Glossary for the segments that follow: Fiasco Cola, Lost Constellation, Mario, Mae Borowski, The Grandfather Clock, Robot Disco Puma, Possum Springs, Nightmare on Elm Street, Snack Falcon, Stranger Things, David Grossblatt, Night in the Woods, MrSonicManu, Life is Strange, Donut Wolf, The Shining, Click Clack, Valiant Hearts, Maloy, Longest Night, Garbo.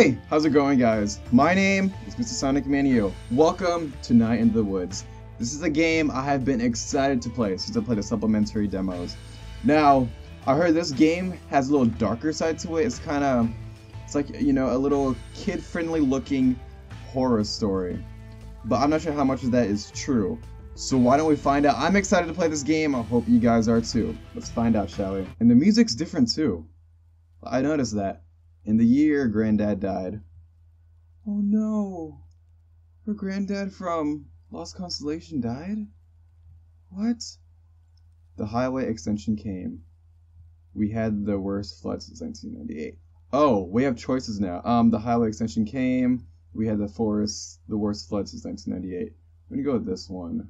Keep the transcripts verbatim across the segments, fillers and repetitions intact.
Hi, how's it going, guys? My name is MrSonicManu. Welcome to Night in the Woods. This is a game I have been excited to play since I played the supplementary demos. Now, I heard this game has a little darker side to it. It's kind of, it's like, you know, a little kid-friendly looking horror story. But I'm not sure how much of that is true. So why don't we find out? I'm excited to play this game. I hope you guys are too. Let's find out, shall we? And the music's different too. I noticed that. In the year Granddad died. Oh no. Her granddad from Lost Constellation died? What? The highway extension came. We had the worst flood since nineteen ninety-eight. Oh, we have choices now. Um, the highway extension came. We had the forest, the worst flood since nineteen ninety-eight. I'm gonna go with this one.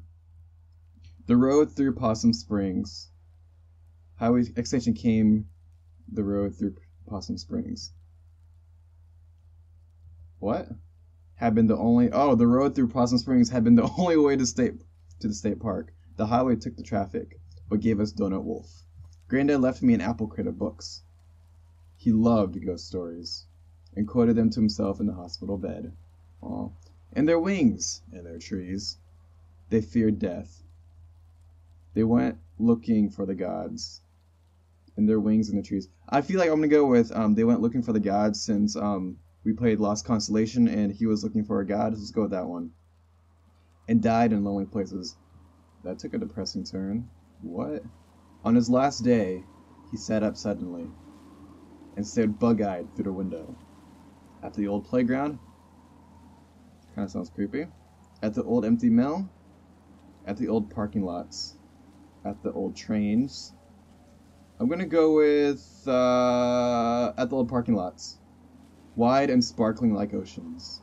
The road through Possum Springs. Highway extension came. The road through Possum Springs. What? Had been the only. Oh, the road through Possum Springs had been the only way to state to the state park. The highway took the traffic, but gave us Donut Wolf. Granddad left me an apple crate of books. He loved ghost stories, and quoted them to himself in the hospital bed. Aww. And their wings, and their trees. They feared death. They went looking for the gods. And their wings and the trees. I feel like I'm gonna go with um, they went looking for the gods since um, we played Lost Constellation and he was looking for a god. Let's go with that one. And died in lonely places. That took a depressing turn. What? On his last day, he sat up suddenly and stared bug-eyed through the window. At the old playground. Kind of sounds creepy. At the old empty mill. At the old parking lots. At the old trains. I'm gonna go with, uh, at the old parking lots. Wide and sparkling like oceans.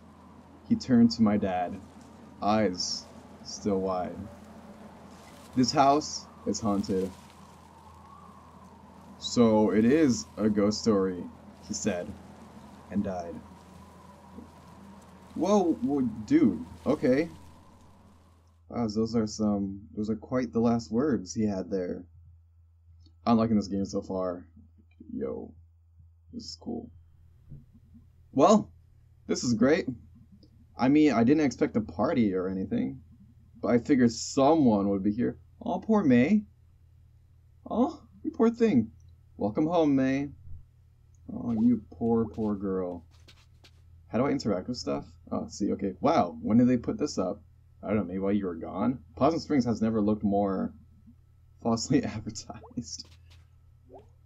He turned to my dad. Eyes still wide. This house is haunted. So it is a ghost story, he said, and died. Whoa, whoa, dude, okay. Wow, those are some, those are quite the last words he had there. I'm liking this game so far. Yo, this is cool. Well, this is great. I mean, I didn't expect a party or anything, but I figured someone would be here. Oh, poor Mae. Oh, you poor thing. Welcome home, Mae. Oh, you poor, poor girl. How do I interact with stuff? Oh, see, okay. Wow, when did they put this up? I don't know, maybe while you were gone? Possum Springs has never looked more falsely advertised.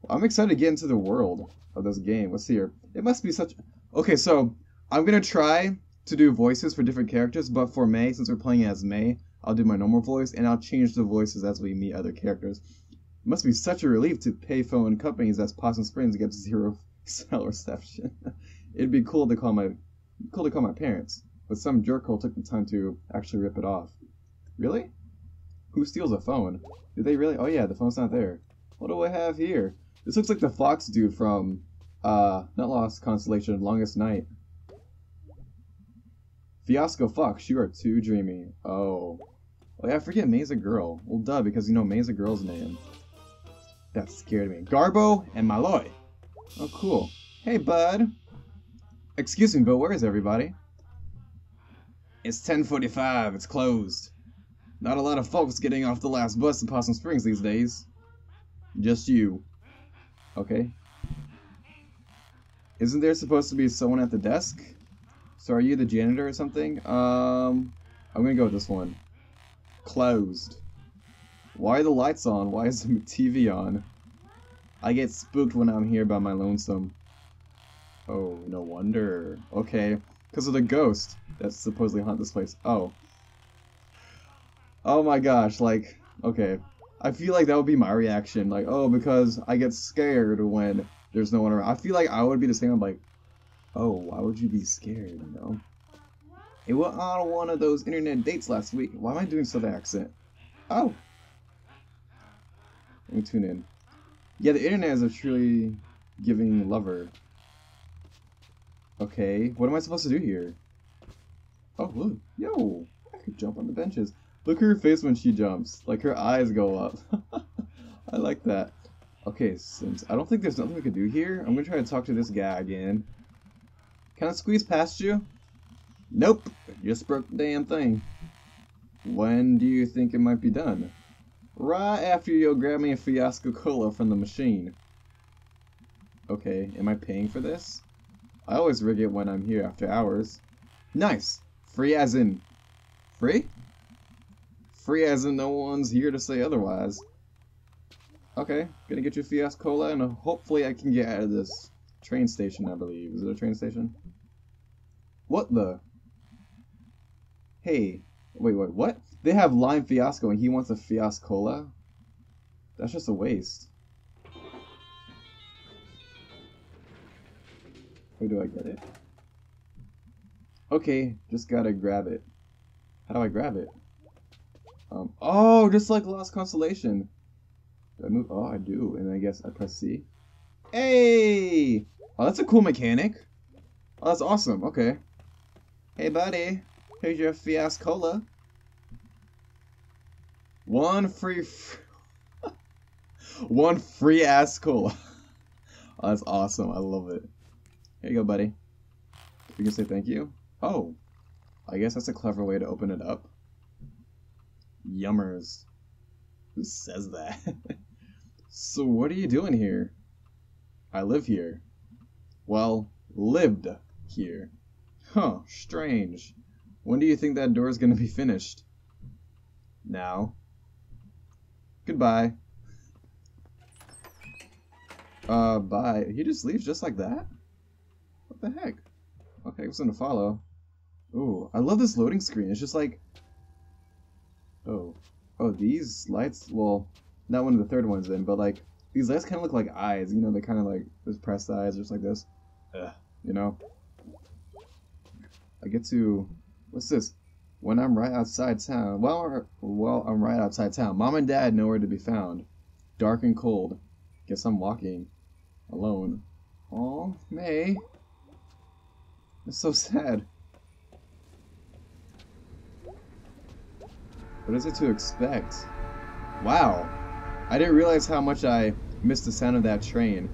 I'm excited to get into the world of this game. Let's see here. It must be such... Okay, so I'm going to try to do voices for different characters, but for Mae, since we're playing as Mae, I'll do my normal voice, and I'll change the voices as we meet other characters. It must be such a relief to payphone companies as Possum Springs gets zero cell reception. It'd be cool to call my cool to call my parents, but some jerkhole took the time to actually rip it off. Really? Who steals a phone? Did they really? Oh yeah, the phone's not there. What do I have here? This looks like the fox dude from, uh, not Lost Constellation, Longest Night. Fiasco Fox, you are too dreamy. Oh. Oh yeah, I forget Mae's a girl. Well, duh, because you know Mae's a girl's name. That scared me. Garbo and Maloy. Oh, cool. Hey, bud. Excuse me, but where is everybody? It's ten forty-five. It's closed. Not a lot of folks getting off the last bus in Possum Springs these days. Just you. Okay. Isn't there supposed to be someone at the desk? So are you the janitor or something? Um, I'm gonna go with this one. Closed. Why are the lights on? Why is the T V on? I get spooked when I'm here by my lonesome. Oh, no wonder. Okay. Because of the ghost that supposedly haunts this place. Oh. Oh my gosh, like, okay. I feel like that would be my reaction. Like, oh, because I get scared when there's no one around. I feel like I would be the same. I'm like, oh, why would you be scared, you know? It went on one of those internet dates last week. Why am I doing Southern accent? Oh. Let me tune in. Yeah, the internet is a truly giving lover. Okay, what am I supposed to do here? Oh, look. Yo, I could jump on the benches. Look at her face when she jumps. Like, her eyes go up. I like that. Okay, since I don't think there's nothing we can do here, I'm gonna try to talk to this guy again. Can I squeeze past you? Nope. Just broke the damn thing. When do you think it might be done? Right after you'll grab me a Fiasco Cola from the machine. Okay, am I paying for this? I always rig it when I'm here after hours. Nice! Free as in... Free? Free as in no one's here to say otherwise. Okay, gonna get you Fiasco Cola and hopefully I can get out of this train station, I believe. Is it a train station? What the? Hey. Wait, wait, what? They have lime Fiasco and he wants a Fiasco Cola? That's just a waste. Where do I get it? Okay, just gotta grab it. How do I grab it? Um, oh, just like Lost Constellation. Do I move? Oh, I do. And I guess I press C. Hey! Oh, that's a cool mechanic. Oh, that's awesome. Okay. Hey, buddy. Here's your Fiasco Cola. One free... Fr One free ass cola. Oh, that's awesome. I love it. Here you go, buddy. You can say thank you. Oh. I guess that's a clever way to open it up. Yummers. Who says that? So what are you doing here? I live here. Well, lived here. Huh, strange. When do you think that door is going to be finished? Now. Goodbye. Uh, bye. He just leaves just like that? What the heck? Okay, I'm going to follow. Ooh, I love this loading screen. It's just like... Oh. Oh, these lights, well, not one of the third ones then, but like, these lights kind of look like eyes, you know, they kind of like, there's pressed eyes, just like this. Ugh, you know? I get to, what's this? When I'm right outside town, well, well, I'm right outside town. Mom and Dad nowhere to be found. Dark and cold. Guess I'm walking. Alone. Aw, May. It's so sad. What is it to expect? Wow. I didn't realize how much I missed the sound of that train.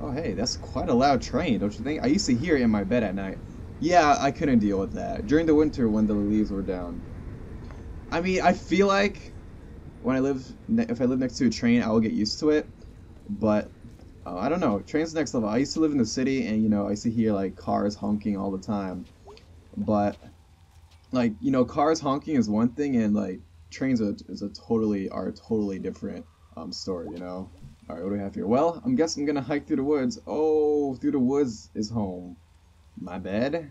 Oh hey, that's quite a loud train, don't you think? I used to hear it in my bed at night. Yeah, I couldn't deal with that. During the winter when the leaves were down. I mean, I feel like when I live, if I live next to a train, I will get used to it. But, uh, I don't know. Train's the next level. I used to live in the city and, you know, I used to hear like cars honking all the time. But, like, you know, cars honking is one thing and like, trains are, is a totally are a totally different um, story, you know. All right, what do we have here? Well, I'm guessing I'm gonna hike through the woods. Oh, through the woods is home. My bed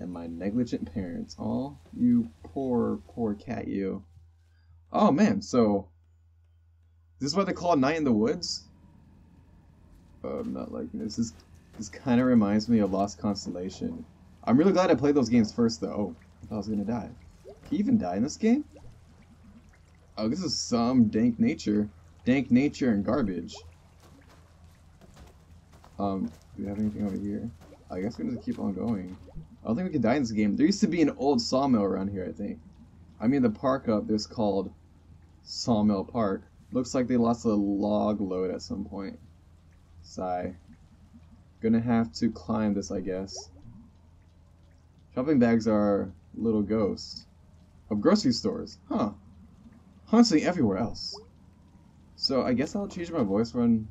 and my negligent parents. Oh, you poor, poor cat, you. Oh man, so this is why they call it Night in the Woods. Oh, I'm not liking this. This this kind of reminds me of Lost Constellation. I'm really glad I played those games first, though. Oh, I thought I was gonna die. He even died in this game? Oh, this is some dank nature. Dank nature and garbage. Um, do we have anything over here? I guess we're gonna keep on going. I don't think we can die in this game. There used to be an old sawmill around here, I think. I mean, the park up there's called Sawmill Park. Looks like they lost a log load at some point. Sigh. Gonna have to climb this, I guess. Shopping bags are little ghosts of grocery stores. Huh. Honestly, everywhere else. So I guess I'll change my voice when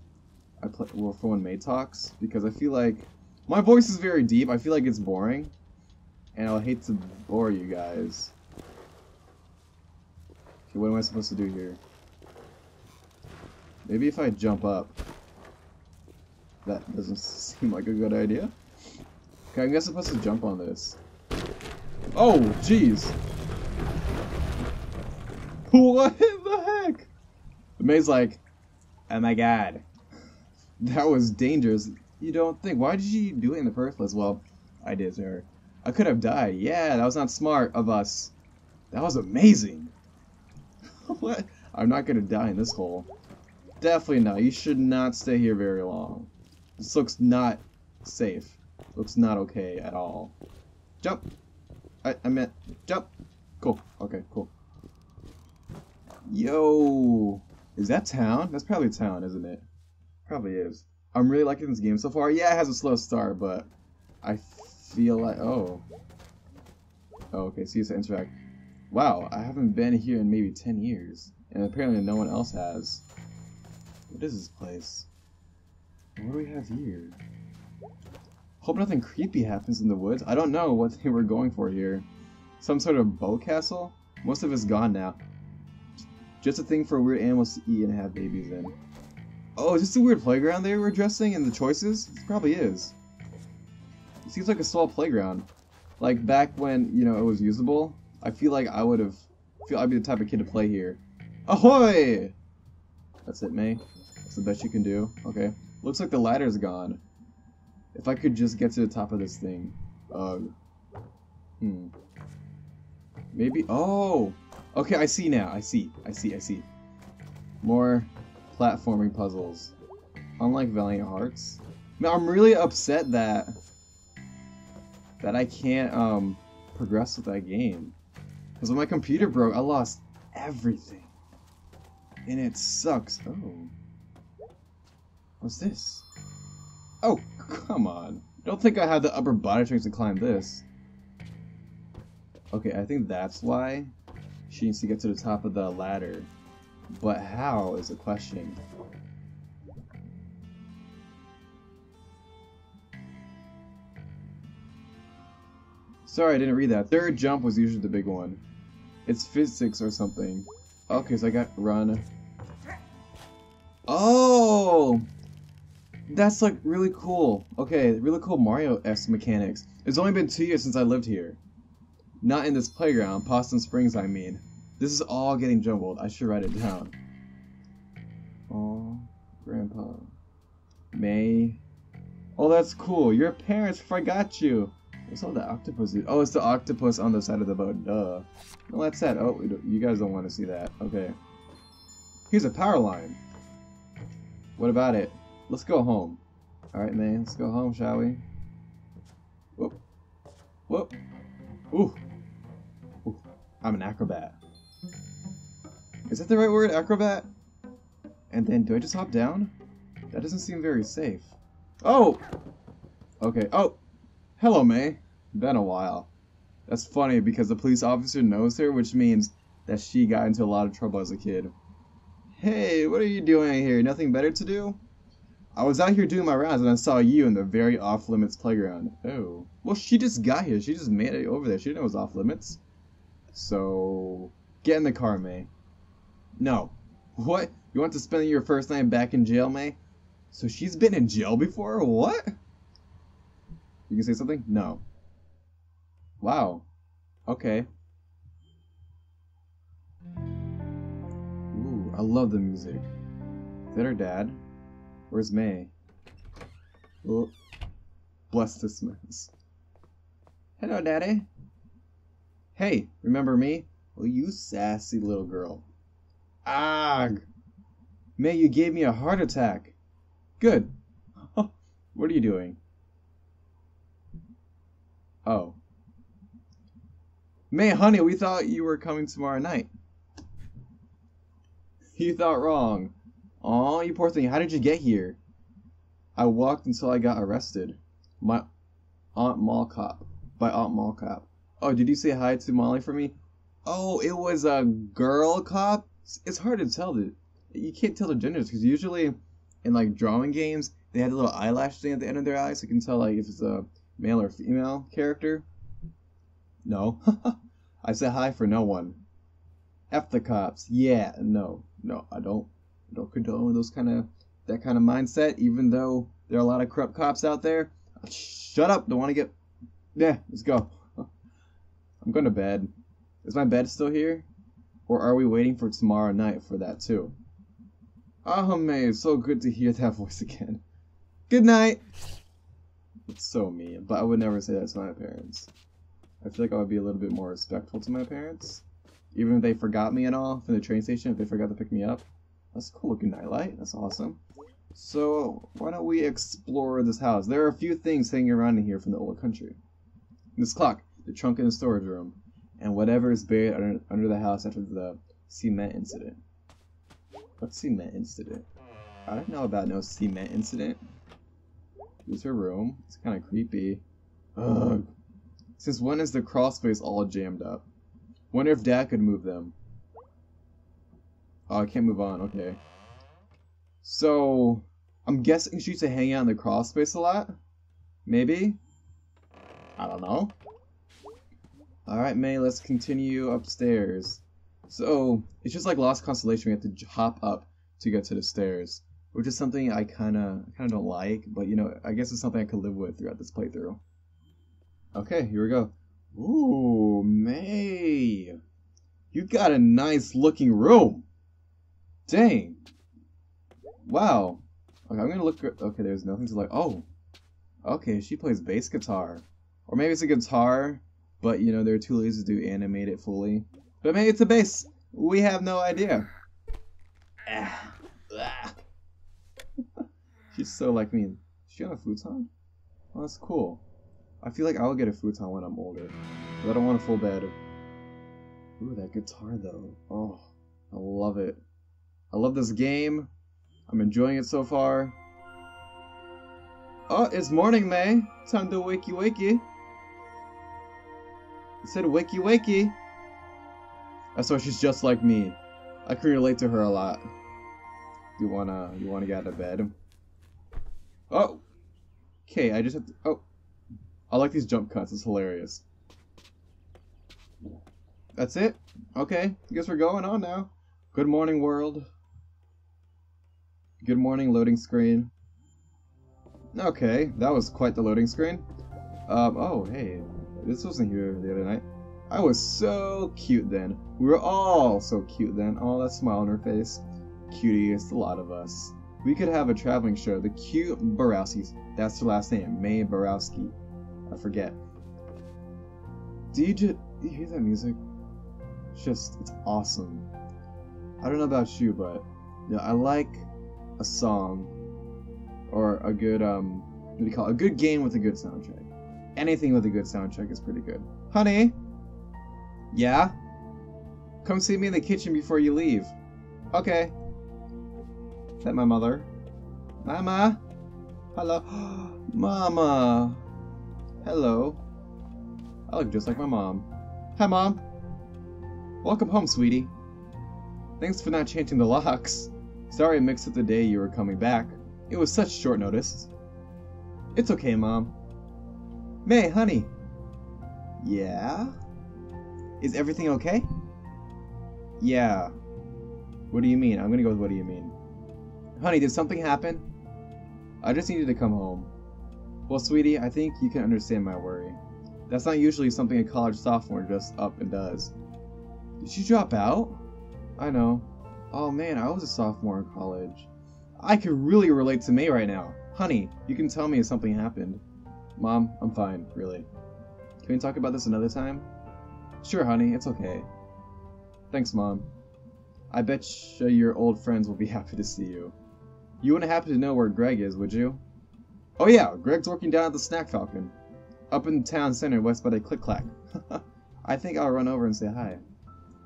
I play, well, for when May talks, because I feel like my voice is very deep. I feel like it's boring, and I'll hate to bore you guys. Okay, what am I supposed to do here? Maybe if I jump up. That doesn't seem like a good idea. Okay, I guess I'm supposed to jump on this. Oh, jeez. What the heck? Mae's like, oh my god. That was dangerous. You don't think. Why did you do it in the first place? Well, I did to her. I could have died. Yeah, that was not smart of us. That was amazing. What? I'm not going to die in this hole. Definitely not. You should not stay here very long. This looks not safe. Looks not okay at all. Jump. I, I meant jump. Cool. Okay, cool. Yo, is that town? That's probably town, isn't it? Probably is. I'm really liking this game so far. Yeah, it has a slow start, but I Be alive. Oh. Oh, okay. So you have to interact. Wow, I haven't been here in maybe ten years. And apparently no one else has. What is this place? What do we have here? Hope nothing creepy happens in the woods. I don't know what they were going for here. Some sort of bow castle? Most of it's gone now. Just a thing for weird animals to eat and have babies in. Oh, is this a weird playground they were dressing and the choices? It probably is. It seems like a small playground. Like back when, you know, it was usable. I feel like I would have... feel I'd be the type of kid to play here. Ahoy! That's it, May. That's the best you can do. Okay. Looks like the ladder's gone. If I could just get to the top of this thing. Ugh. Hmm. Maybe... Oh! Okay, I see now. I see. I see. I see. More platforming puzzles. Unlike Valiant Hearts. Man, I'm really upset that... that I can't, um... progress with that game. Because when my computer broke, I lost everything. And it sucks. Oh. What's this? Oh, come on. Don't think I have the upper body strength to climb this. Okay, I think that's why she needs to get to the top of the ladder. But how is the question? Sorry, I didn't read that. Third jump was usually the big one. It's physics or something. Okay, so I got run. Oh! That's like really cool. Okay, really cool Mario-esque mechanics. It's only been two years since I lived here. Not in this playground, Possum Springs I mean. This is all getting jumbled. I should write it down. Oh, Grandpa. May. Oh, that's cool. Your parents forgot you. What's all the octopus? Oh, it's the octopus on the side of the boat. Duh. Well, that's sad. Oh, you guys don't want to see that. Okay. Here's a power line. What about it? Let's go home. Alright, man. Let's go home, shall we? Whoop. Whoop. Ooh. Ooh. I'm an acrobat. Is that the right word? Acrobat? And then, do I just hop down? That doesn't seem very safe. Oh! Okay. Oh! Hello, May. Been a while. That's funny because the police officer knows her, which means that she got into a lot of trouble as a kid. Hey, what are you doing here? Nothing better to do? I was out here doing my rounds and I saw you in the very off-limits playground. Oh. Well, she just got here. She just made it over there. She didn't know it was off-limits. So... get in the car, May. No. What? You want to spend your first night back in jail, May? So she's been in jail before? What? You can say something? No. Wow. Okay. Ooh, I love the music. Is that her dad? Where's May? Oh, bless this mess. Hello, Daddy. Hey, remember me? Well, you sassy little girl. Agh! May, you gave me a heart attack. Good. What are you doing? Oh. May, honey, we thought you were coming tomorrow night. You thought wrong. Aw, you poor thing. How did you get here? I walked until I got arrested. My Aunt Mall Cop. By Aunt Mall Cop. Oh, did you say hi to Molly for me? Oh, it was a girl cop? It's hard to tell. The, you can't tell the genders because usually in like drawing games, they had a little eyelash thing at the end of their eyes. So you can tell like if it's a... male or female character? No. I said hi for no one. F the cops. Yeah, no. No, I don't I don't condone those kind of that kind of mindset, even though there are a lot of corrupt cops out there. Shut up, don't want to get... yeah, let's go. I'm going to bed. Is my bed still here? Or are we waiting for tomorrow night for that too? Oh, man, it's so good to hear that voice again. Good night! It's so mean, but I would never say that to my parents. I feel like I would be a little bit more respectful to my parents. Even if they forgot me and all from the train station, if they forgot to pick me up. That's a cool looking nightlight, that's awesome. So, why don't we explore this house? There are a few things hanging around in here from the old country. This clock, the trunk in the storage room, and whatever is buried under, under the house after the cement incident. What cement incident? I don't know about no cement incident. Here's her room. It's kind of creepy. Ugh. Since when is the crossface all jammed up? Wonder if Dad could move them. Oh, I can't move on, okay. So, I'm guessing she used to hang out in the crossface a lot? Maybe? I don't know. Alright, May, let's continue upstairs. So, it's just like Lost Constellation, we have to hop up to get to the stairs. Which is something I kinda, kinda don't like, but you know, I guess it's something I could live with throughout this playthrough. Okay, here we go. Ooh, May! You got a nice looking room! Dang! Wow! Okay, I'm gonna look. Okay, there's nothing to like. Oh! Okay, she plays bass guitar. Or maybe it's a guitar, but you know, there are two ways to do animate it fully. But maybe it's a bass! We have no idea! She's so like me. Is she on a futon? Oh, that's cool. I feel like I'll get a futon when I'm older. But I don't want a full bed. Ooh, that guitar though. Oh, I love it. I love this game. I'm enjoying it so far. Oh, it's morning, May. Time to wakey wakey. It said wakey wakey. That's why she's just like me. I can relate to her a lot. You wanna, you wanna get out of bed? Oh, okay. I just have to. Oh, I like these jump cuts. It's hilarious. That's it. Okay, I guess we're going on now. Good morning, world. Good morning, loading screen. Okay, that was quite the loading screen. Um. Oh, hey, this wasn't here the other night. I was so cute then. We were all so cute then. Oh, that smile on her face. Cutiest, a lot of us. We could have a traveling show, the cute Borowskis. That's her last name, Mae Borowski. I forget. Do you just do you hear that music? Just, it's awesome. I don't know about you, but yeah, I like a song or a good um, what do you call it? A good game with a good soundtrack. Anything with a good soundtrack is pretty good. Honey, yeah, come see me in the kitchen before you leave. Okay. Is that my mother? Mama? Hello? Mama! Hello. I look just like my mom. Hi, Mom! Welcome home, sweetie. Thanks for not changing the locks. Sorry I mixed up the day you were coming back. It was such short notice. It's okay, Mom. May, honey! Yeah? Is everything okay? Yeah. What do you mean? I'm gonna go with what do you mean. Honey, did something happen? I just needed to come home. Well, sweetie, I think you can understand my worry. That's not usually something a college sophomore just up and does. Did she drop out? I know. Oh man, I was a sophomore in college. I can really relate to May right now. Honey, you can tell me if something happened. Mom, I'm fine, really. Can we talk about this another time? Sure, honey, it's okay. Thanks, Mom. I bet your old friends will be happy to see you. You wouldn't happen to know where Greg is, would you? Oh yeah, Greg's working down at the Snack Falcon. Up in the town center west by the Click Clack. I think I'll run over and say hi.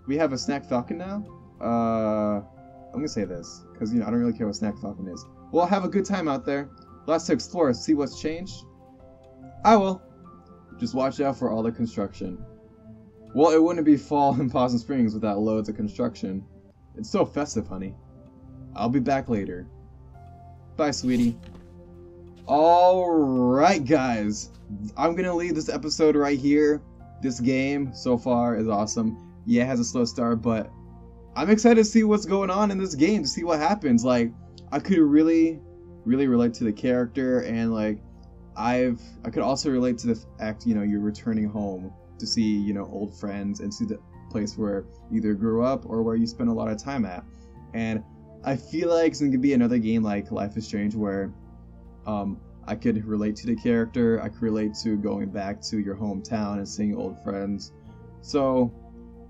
We have a Snack Falcon now? Uh, I'm gonna say this, because you know I don't really care what Snack Falcon is. Well, have a good time out there. Lots to explore, see what's changed. I will. Just watch out for all the construction. Well, it wouldn't be fall in Possum Springs without loads of construction. It's so festive, honey. I'll be back later. Bye, sweetie. Alright, guys. I'm gonna leave this episode right here. This game, so far, is awesome. Yeah, it has a slow start, but I'm excited to see what's going on in this game, to see what happens. Like, I could really, really relate to the character, and, like, I've... I could also relate to the fact, you know, you're returning home to see, you know, old friends and see the place where you either grew up or where you spend a lot of time at. And I feel like it's going to be another game like Life is Strange where um, I could relate to the character, I could relate to going back to your hometown and seeing old friends. So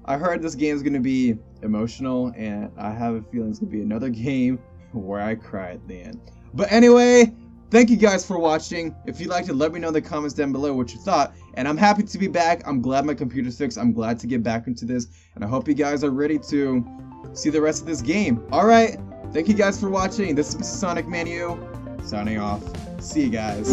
I heard this game is going to be emotional, and I have a feeling it's going to be another game where I cry at the end. But anyway, thank you guys for watching. If you liked it, let me know in the comments down below what you thought. And I'm happy to be back. I'm glad my computer's fixed. I'm glad to get back into this. And I hope you guys are ready to see the rest of this game. Alright, thank you guys for watching. This is MrSonicManu signing off. See you guys.